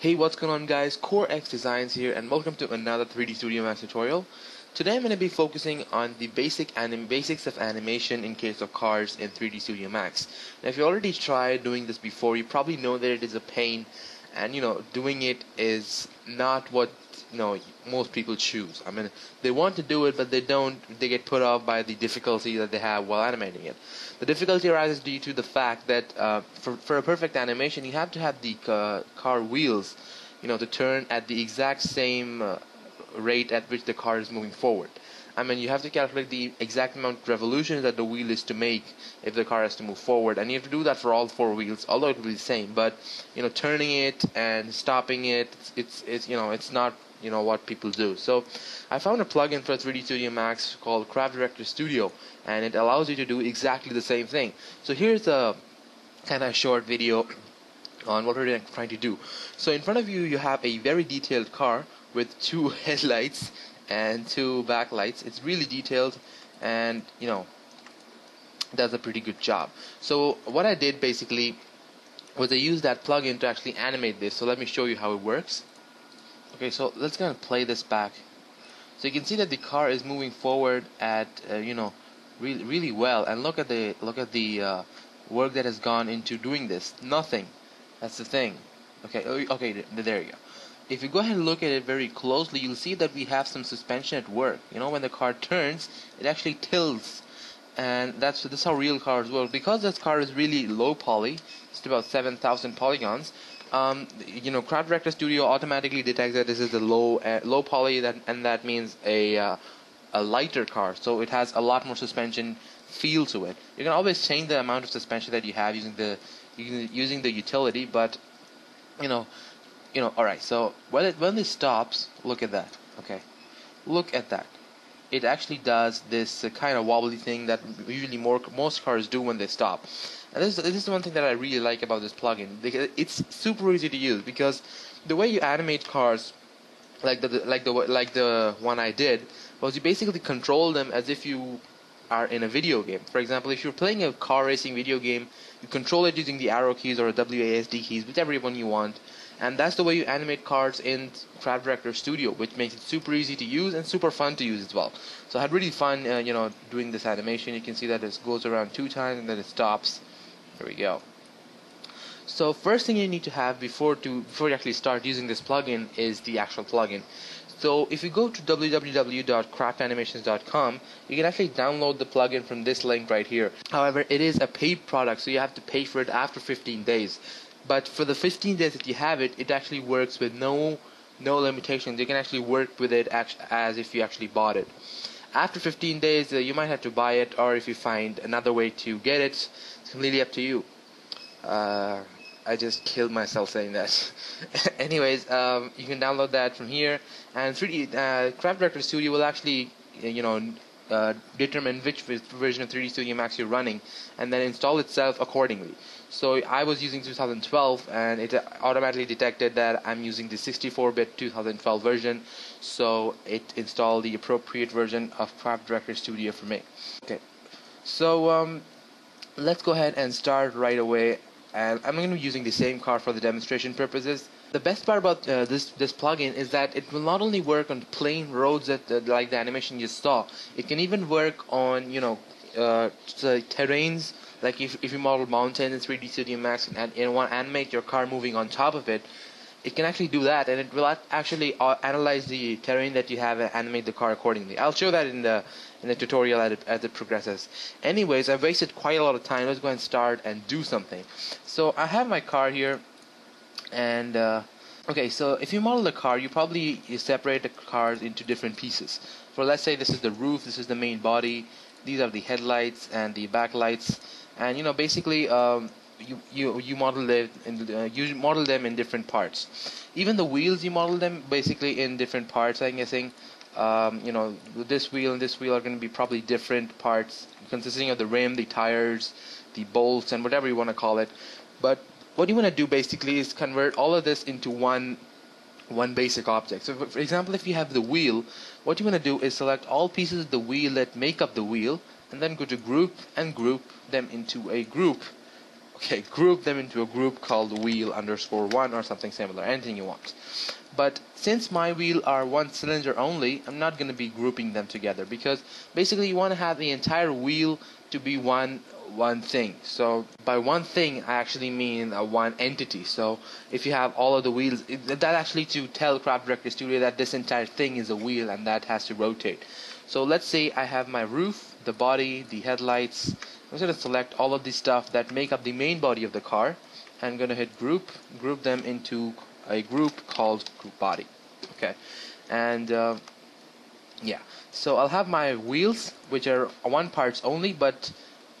Hey, what's going on guys, Core X Designs here and welcome to another 3D Studio Max tutorial. Today I'm going to be focusing on the basics of animation in case of cars in 3D Studio Max. Now if you already tried doing this before, you probably know that it is a pain and you know, doing it is not what most people choose. I mean, they want to do it but they don't, they get put off by the difficulty that they have while animating it. The difficulty arises due to the fact that for a perfect animation you have to have the car wheels to turn at the exact same rate at which the car is moving forward. I mean, you have to calculate the exact amount of revolutions that the wheel is to make if the car has to move forward, and you have to do that for all four wheels, although it will be the same, but turning it and stopping it, it's not what people do. So I found a plugin for 3D Studio Max called Craft Director Studio, and it allows you to do exactly the same thing. So here's a kind of short video on what we're trying to do. So in front of you, you have a very detailed car with two headlights and two backlights. It's really detailed and does a pretty good job. So what I did basically was I used that plugin to actually animate this. So let me show you how it works. Okay, so let's kind of play this back. So you can see that the car is moving forward at really well, and look at the work that has gone into doing this. Nothing. That's the thing. Okay, there you go. If you go ahead and look at it very closely, you'll see that we have some suspension at work. When the car turns, it actually tilts, and that's how real cars work. Because this car is really low poly, it's about 7,000 polygons. Craft Director Studio automatically detects that this is a low poly, and that means a lighter car. So it has a lot more suspension feel to it. You can always change the amount of suspension that you have using the utility, but alright, so when this stops, look at that. Okay, look at that. It actually does this kind of wobbly thing that usually most cars do when they stop. And this is one thing that I really like about this plugin. It's super easy to use, because the way you animate cars, like the one I did, was you basically control them as if you are in a video game. For example, if you're playing a car racing video game, you control it using the arrow keys or WASD keys, whichever one you want. And that's the way you animate cars in Craft Director Studio, which makes it super easy to use and super fun to use as well. So I had really fun, doing this animation. You can see that it goes around 2 times and then it stops. Here we go. So first thing you need to have before you actually start using this plugin is the actual plugin. So if you go to www.craftanimations.com, you can actually download the plugin from this link right here. However, it is a paid product, so you have to pay for it after 15 days. But for the 15 days that you have it, it actually works with no limitations. You can actually work with it as if you actually bought it. After 15 days, you might have to buy it, or if you find another way to get it, it's completely up to you. I just killed myself saying that. Anyways, you can download that from here, and 3D Craft Director Studio will actually, determine which version of 3D Studio Max you're running, and then install itself accordingly. So I was using 2012, and it automatically detected that I'm using the 64-bit 2012 version, so it installed the appropriate version of Craft Director Studio for me. Okay, so let's go ahead and start right away. And I'm going to be using the same car for the demonstration purposes. The best part about this plugin is that it will not only work on plain roads that like the animation you saw. It can even work on terrains. Like if you model mountains in 3D Studio Max and want to animate your car moving on top of it, it can actually do that, and it will actually analyze the terrain that you have and animate the car accordingly. I'll show that in the tutorial as it progresses. Anyways, I've wasted quite a lot of time. Let's go and start and do something. So I have my car here, and okay, so if you model the car, you separate the cars into different pieces. So let's say this is the roof, this is the main body, these are the headlights and the backlights, and basically you model it and you model them in different parts. Even the wheels, you model them basically in different parts. I'm guessing this wheel and this wheel are going to be probably different parts, consisting of the rim, the tires, the bolts, and whatever you want to call it. But what you want to do basically is convert all of this into one one basic object. So for example, if you have the wheel, what you want to do is select all pieces of the wheel that make up the wheel, and then go to group and group them into a group. Okay, group them into a group called wheel_1 or something similar, anything you want. But since my wheel are one cylinder only, I'm not going to be grouping them together, because basically you want to have the entire wheel to be one thing. So by one thing, I actually mean one entity. So if you have all of the wheels, that actually to tell Craft Director Studio that this entire thing is a wheel and that has to rotate. So let's say I have my roof, the body, the headlights. I'm going to select all of the stuff that make up the main body of the car. I'm going to hit group, group them into a group called group body. Okay, and yeah, so I'll have my wheels, which are one parts only, but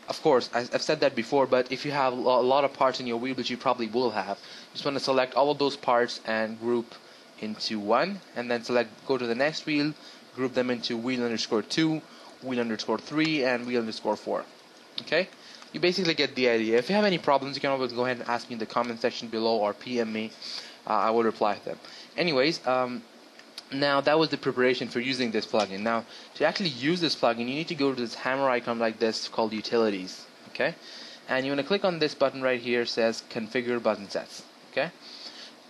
of course, I've said that before, but if you have a lot of parts in your wheel, which you probably will have, you just want to select all of those parts and group into one, and then select, go to the next wheel, group them into wheel_2, wheel_3, and wheel_4. Okay, you basically get the idea. If you have any problems, you can always go ahead and ask me in the comment section below or PM me. I will reply to them. Anyways, now that was the preparation for using this plugin. Now, to actually use this plugin, you need to go to this hammer icon like this called Utilities. Okay, and you want to click on this button right here. It says Configure Button Sets. Okay,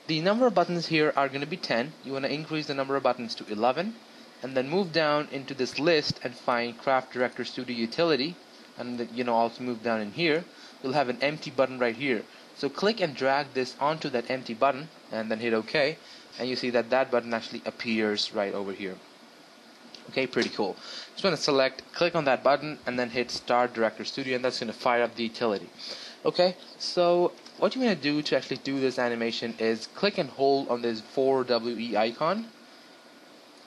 the number of buttons here are going to be 10. You want to increase the number of buttons to 11, and then move down into this list and find Craft Director Studio Utility. And you know, also move down in here, you'll have an empty button right here. So click and drag this onto that empty button and then hit OK, and you see that that button actually appears right over here. Okay, pretty cool. Just want to select, click on that button, and then hit Start Director Studio, and that's going to fire up the utility. Okay, so what you want to do to actually do this animation is click and hold on this 4WE icon,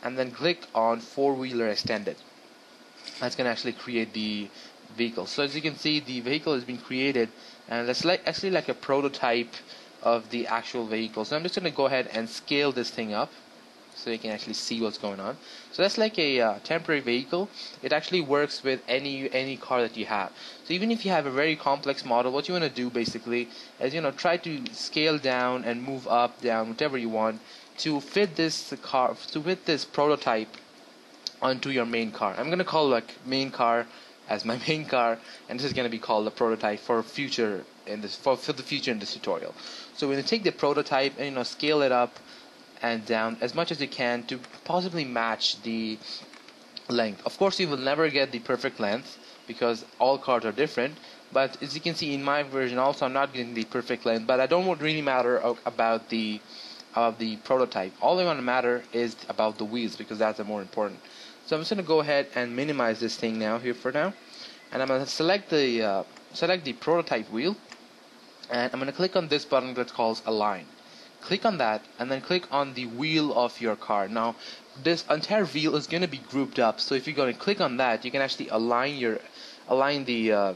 and then click on 4-wheeler extended. That's going to actually create the vehicle. So as you can see, the vehicle has been created, and that's like actually like a prototype of the actual vehicle. So I'm just going to go ahead and scale this thing up so you can actually see what's going on. So that's like a temporary vehicle. It actually works with any car that you have. So even if you have a very complex model, what you want to do basically is, you know, try to scale down and move up, down, whatever you want to fit this car, to fit this prototype onto your main car. I'm going to call like main car as my main car, and this is going to be called the prototype for future in this for the future in this tutorial. So we're going to take the prototype and, you know, scale it up and down as much as you can to possibly match the length. Of course, you will never get the perfect length because all cars are different. But as you can see in my version, also I'm not getting the perfect length. But I don't really matter about the prototype. All I want to matter is about the wheels, because that's the more important. So I'm just going to go ahead and minimize this thing now here for now, and I'm going to select the prototype wheel, and I'm going to click on this button that calls Align. Click on that, and then click on the wheel of your car. Now this entire wheel is going to be grouped up, so if you're going to click on that, you can actually align the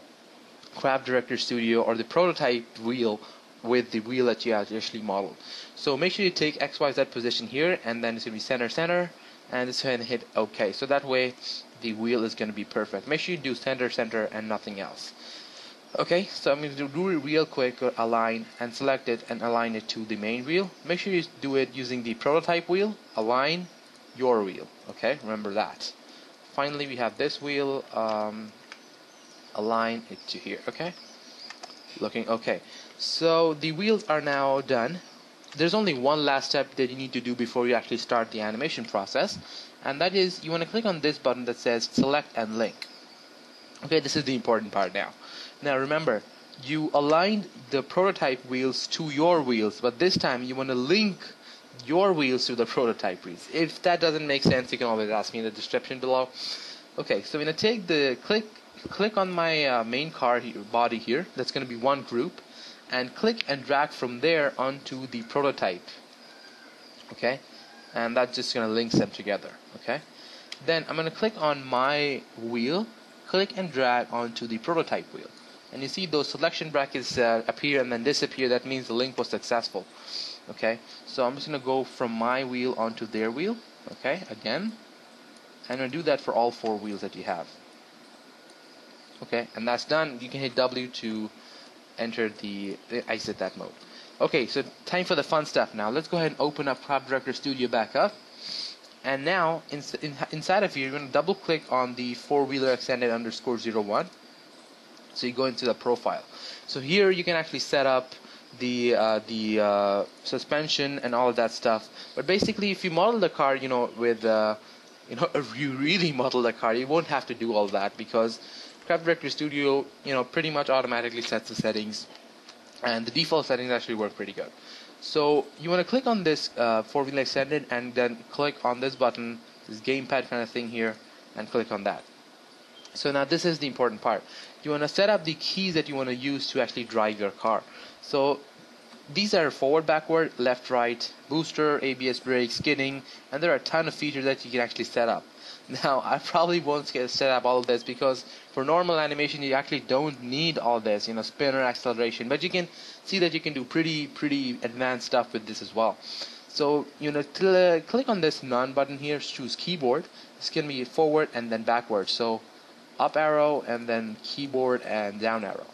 Craft Director Studio or the prototype wheel with the wheel that you actually modeled. So make sure you take XYZ position here, and then it's going to be center. And it's going to hit OK. So that way the wheel is going to be perfect. Make sure you do center and nothing else. Okay, so I'm going to do it real quick, align, and select it and align it to the main wheel. Make sure you do it using the prototype wheel, align your wheel. Okay, remember that. Finally, we have this wheel, align it to here. Okay, looking okay. So the wheels are now done. There's only one last step that you need to do before you actually start the animation process, and that is you want to click on this button that says Select and Link. Okay, this is the important part now. Now remember, you aligned the prototype wheels to your wheels, but this time you want to link your wheels to the prototype wheels. If that doesn't make sense, you can always ask me in the description below. Okay, so I'm going to take the click on my main car here, body here. That's going to be one group. And click and drag from there onto the prototype. Okay, and that's just going to link them together. Okay, then I'm going to click on my wheel, click and drag onto the prototype wheel, and you see those selection brackets appear and then disappear. That means the link was successful. Okay, so I'm just going to go from my wheel onto their wheel. Okay, again, and I'll do that for all four wheels that you have. Okay, and that's done. You can hit W to enter the exit that mode. Okay, so time for the fun stuff now. Let's go ahead and open up Craft Director Studio back up. And now, inside of here, you're going to double-click on the four-wheeler extended underscore 01. So you go into the profile. So here you can actually set up the suspension and all of that stuff. But basically, if you model the car, you know, with if you really model the car, you won't have to do all that because Craft Director Studio, you know, pretty much automatically sets the settings. And the default settings actually work pretty good. So you want to click on this four-wheeler extended and then click on this button, this gamepad kind of thing here, and click on that. So now this is the important part. You want to set up the keys that you want to use to actually drive your car. So these are forward, backward, left, right, booster, ABS brakes, skidding, and there are a ton of features that you can actually set up. Now I probably won't set up all of this because for normal animation you actually don't need all this, you know, spinner, acceleration, but you can see that you can do pretty advanced stuff with this as well. So, you know, click on this none button here, choose keyboard. This can be forward and then backward, so up arrow and then keyboard and down arrow.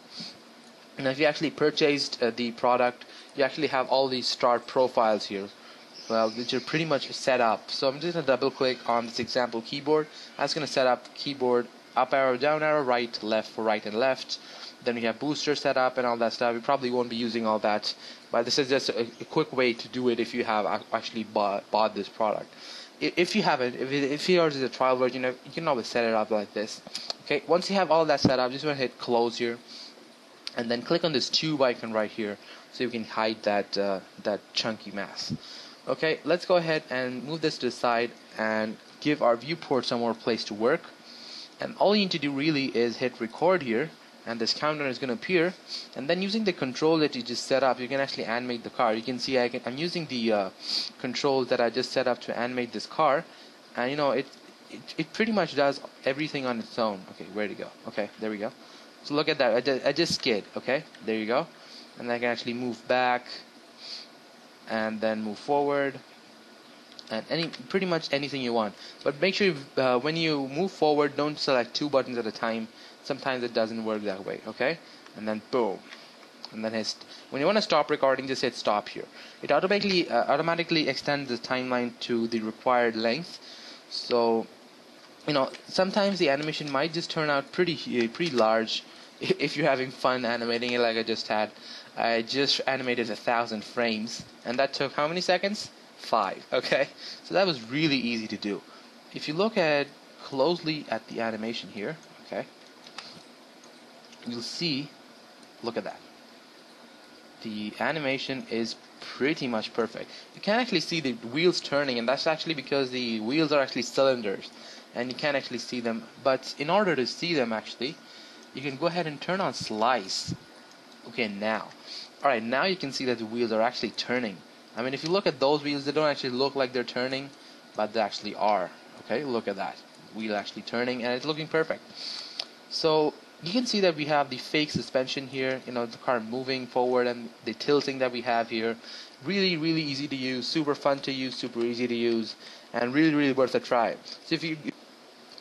Now if you actually purchased the product, you actually have all these star profiles here, well, which are pretty much set up. So I'm just going to double click on this example keyboard. That's going to set up keyboard up arrow, down arrow, right, left for right and left. Then we have booster set up and all that stuff. We probably won't be using all that, but this is just a quick way to do it if you have actually bought this product. If you haven't, if yours is a trial version, you can always set it up like this. Okay, once you have all that set up, just want to hit close here and then click on this tube icon right here so you can hide that, that chunky mass. Okay, let's go ahead and move this to the side and give our viewport some more place to work. And all you need to do really is hit record here, and this countdown is going to appear. And then using the control that you just set up, you can actually animate the car. You can see I'm using the controls that I just set up to animate this car, and you know it pretty much does everything on its own. Okay, where to go? Okay, there we go. So look at that. I just skid. Okay, there you go. And I can actually move back, and then move forward, and pretty much anything you want. But make sure when you move forward, don't select two buttons at a time. Sometimes it doesn't work that way, okay? And then boom, and then when you want to stop recording, just hit stop here. It automatically extends the timeline to the required length. So, you know, sometimes the animation might just turn out pretty large if you're having fun animating it like I just had. I just animated 1,000 frames, and that took how many seconds? 5. Okay, so that was really easy to do. If you look at closely at the animation here, okay, you'll see, look at that. The animation is pretty much perfect. You can actually see the wheels turning, and that's actually because the wheels are actually cylinders, and you can't actually see them. But in order to see them, actually, you can go ahead and turn on slice. Okay, now. Alright, now you can see that the wheels are actually turning. I mean, if you look at those wheels, they don't actually look like they're turning, but they actually are. Okay, look at that. Wheel actually turning, and it's looking perfect. So, you can see that we have the fake suspension here, you know, the car moving forward and the tilting that we have here. Really, really easy to use, super fun to use, super easy to use, and really, really worth a try. So if you...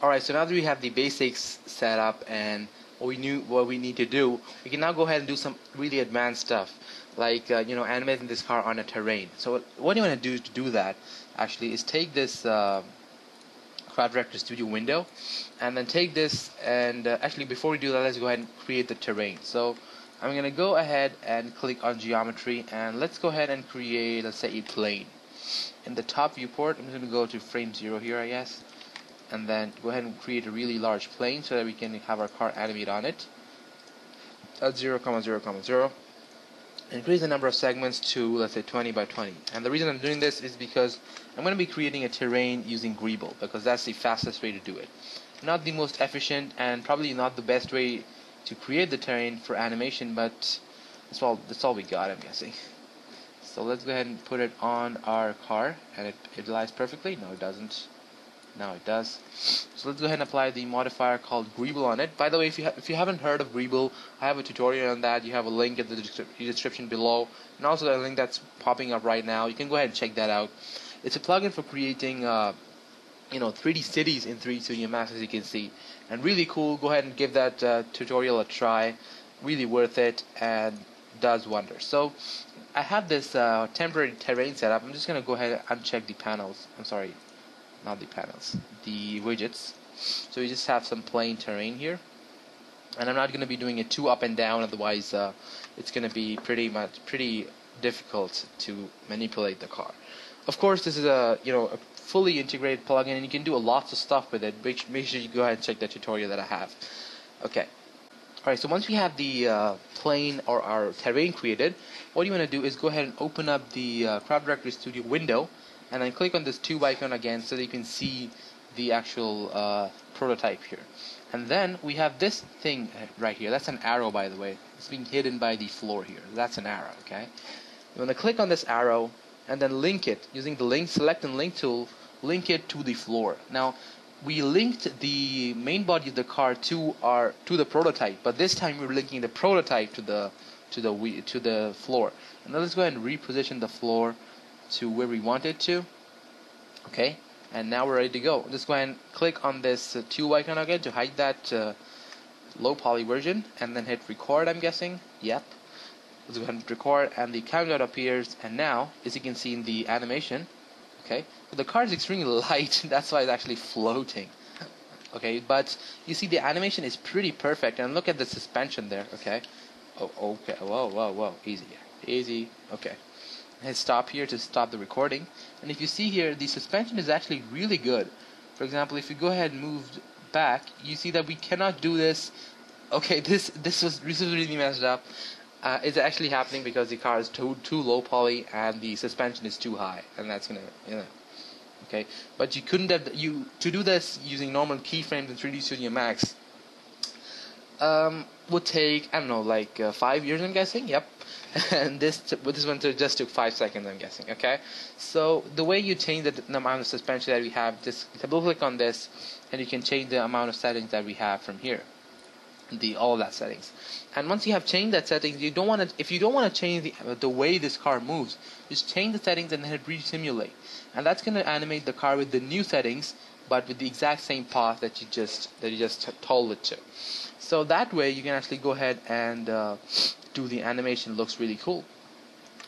Alright, so now that we have the basics set up and what we need to do, we can now go ahead and do some really advanced stuff, like you know, animating this car on a terrain. So what you want to do to do that actually is take this Craft Director Studio window, and then take this and actually before we do that, let's go ahead and create the terrain. So I'm gonna go ahead and click on geometry, and let's go ahead and create, let's say, a plane. In the top viewport, I'm gonna go to frame 0 here, I guess. And then go ahead and create a really large plane so that we can have our car animate on it at 0, 0, 0, and increase the number of segments to, let's say, 20 by 20. And the reason I'm doing this is because I'm going to be creating a terrain using Greeble, because that's the fastest way to do it. Not the most efficient and probably not the best way to create the terrain for animation, but that's all we got, I'm guessing. So let's go ahead and put it on our car, and it lies perfectly. No, it doesn't. Now it does. So let's go ahead and apply the modifier called Greeble on it. By the way, if you haven't heard of Greeble, I have a tutorial on that. You have a link in the description below, and also a link that's popping up right now. You can go ahead and check that out. It's a plugin for creating, you know, 3D cities in 3D Studio Max, as you can see, and really cool. Go ahead and give that tutorial a try. Really worth it, and does wonders. So I have this temporary terrain set up. I'm just going to go ahead and uncheck the panels. I'm sorry, not the panels, the widgets. So we just have some plain terrain here. And I'm not going to be doing it too up and down, otherwise it's going to be pretty difficult to manipulate the car. Of course, this is a fully integrated plugin, and you can do lots of stuff with it. Make sure you go ahead and check that tutorial that I have. Okay. Alright, so once we have the plane or our terrain created, what you want to do is go ahead and open up the Craft Director Studio window, and then click on this tube icon again so that you can see the actual prototype here. And then we have this thing right here. That's an arrow, by the way. It's being hidden by the floor here. That's an arrow, okay? You want to click on this arrow and then link it using the select and link tool. Link it to the floor. Now, we linked the main body of the car to the prototype, but this time we're linking the prototype to the floor. And now let's go ahead and reposition the floor to where we want it to. Okay, and now we're ready to go. Just go ahead and click on this tube icon again to hide that low poly version, and then hit record. I'm guessing. Yep. Let's go ahead and record, and the countdown appears. And now, as you can see in the animation. Okay, so the car is extremely light, that's why it's actually floating. Okay, but you see the animation is pretty perfect, and look at the suspension there. Okay, oh, okay, whoa, easy. Okay, hit stop here to stop the recording, and if you see here, the suspension is actually really good. For example, if you go ahead and move back, you see that we cannot do this. Okay, this was really messed up. It's actually happening because the car is too low poly and the suspension is too high, and that's gonna, okay. But you couldn't have to do this using normal keyframes in 3D Studio Max. Would take, I don't know, like 5 years, I'm guessing. Yep. And this one just took 5 seconds, I'm guessing. Okay. So the way you change the amount of suspension that we have, just double click on this, and you can change the amount of settings that we have from here. All that settings, and once you have changed that settings, you don't want to. If you don't want to change the way this car moves, just change the settings and then hit re-simulate, and that's going to animate the car with the new settings, but with the exact same path that you just told it to. So that way you can actually go ahead and do the animation. Looks really cool.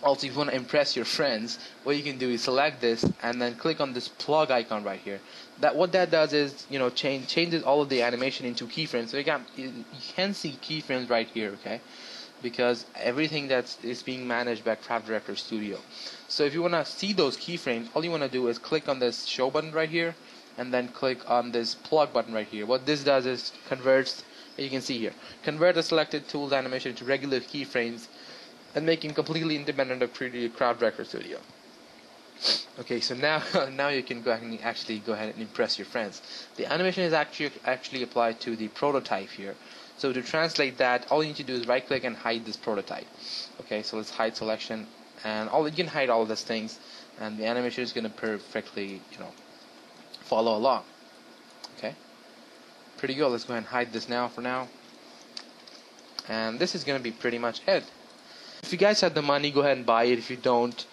Also, if you want to impress your friends, what you can do is select this and then click on this plug icon right here. What that does is, changes all of the animation into keyframes. So you can see keyframes right here, okay? Because everything is being managed by Craft Director Studio. So if you want to see those keyframes, all you want to do is click on this show button right here, and then click on this plug button right here. What this does is convert the selected tools animation to regular keyframes, and make him completely independent of 3D Craft Director Studio. Okay, so now you can go ahead and impress your friends. The animation is actually applied to the prototype here. So to translate that, all you need to do is right click and hide this prototype. Okay, so let's hide selection, and you can hide all of these things, and the animation is going to perfectly follow along. Okay, pretty good. Let's go ahead and hide this for now, and this is going to be pretty much it. If you guys have the money, go ahead and buy it. If you don't,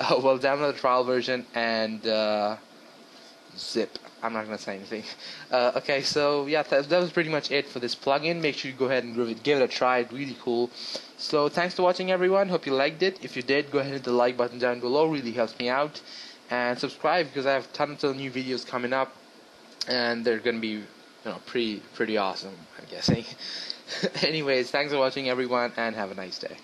well, download the trial version and zip. I'm not going to say anything. Okay, so yeah, that was pretty much it for this plugin. Make sure you go ahead and give it a try. It's really cool. So thanks for watching, everyone. Hope you liked it. If you did, go ahead and hit the like button down below. Really helps me out. And subscribe, because I have tons of new videos coming up, and they're going to be pretty awesome, I'm guessing. Anyways, thanks for watching, everyone, and have a nice day.